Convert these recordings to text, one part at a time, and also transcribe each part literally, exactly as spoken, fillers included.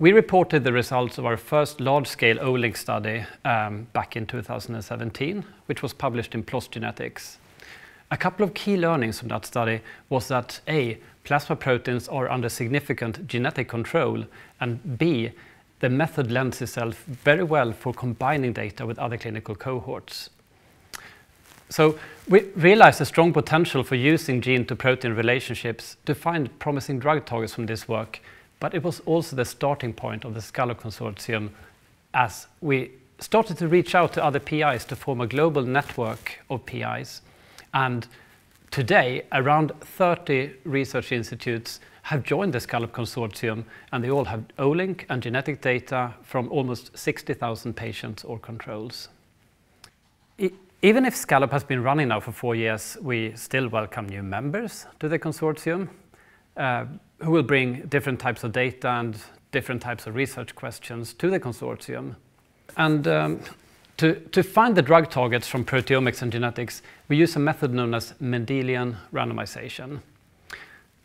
We reported the results of our first large-scale Olink study um, back in two thousand seventeen, which was published in PLOS Genetics. A couple of key learnings from that study was that A, plasma proteins are under significant genetic control, and B, the method lends itself very well for combining data with other clinical cohorts. So we realized a strong potential for using gene-to-protein relationships to find promising drug targets from this work, but it was also the starting point of the Scallop Consortium as we started to reach out to other P Is to form a global network of P Is. And today, around thirty research institutes have joined the Scallop Consortium, and they all have Olink and genetic data from almost sixty thousand patients or controls. E Even if Scallop has been running now for four years, we still welcome new members to the consortium uh, who will bring different types of data and different types of research questions to the consortium. And um, to, to find the drug targets from proteomics and genetics, we use a method known as Mendelian randomization.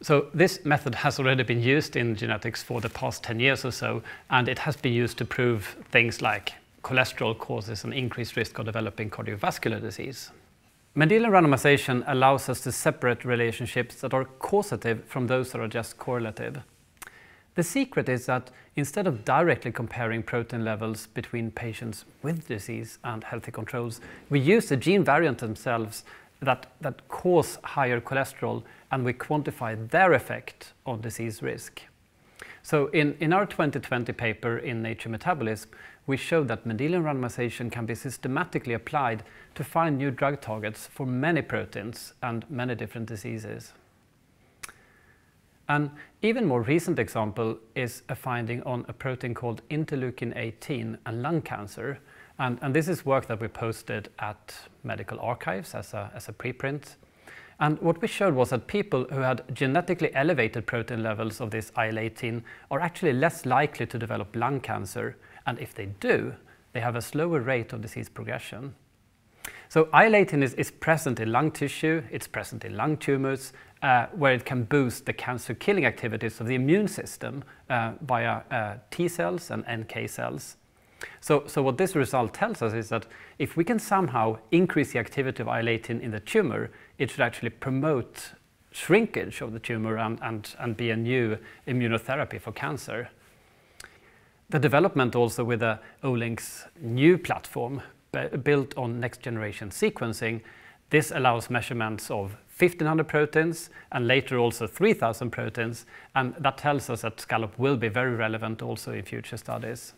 So this method has already been used in genetics for the past ten years or so, and it has been used to prove things like cholesterol causes an increased risk of developing cardiovascular disease. Mendelian randomization allows us to separate relationships that are causative from those that are just correlative. The secret is that instead of directly comparing protein levels between patients with disease and healthy controls, we use the gene variants themselves that, that cause higher cholesterol, and we quantify their effect on disease risk. So in, in our twenty twenty paper in Nature Metabolism, we showed that Mendelian randomization can be systematically applied to find new drug targets for many proteins and many different diseases. An even more recent example is a finding on a protein called interleukin eighteen and lung cancer. And, and this is work that we posted at Medical Archives as a, as a preprint. And what we showed was that people who had genetically elevated protein levels of this I L eighteen are actually less likely to develop lung cancer, and if they do, they have a slower rate of disease progression. So I L eighteen is, is present in lung tissue, it's present in lung tumors, uh, where it can boost the cancer-killing activities of the immune system uh, via uh, T cells and N K cells. So, so what this result tells us is that if we can somehow increase the activity of I L eighteen in the tumor, it should actually promote shrinkage of the tumor and, and, and be a new immunotherapy for cancer. The development also with uh, Olink's new platform built on next-generation sequencing, this allows measurements of fifteen hundred proteins and later also three thousand proteins, and that tells us that Scallop will be very relevant also in future studies.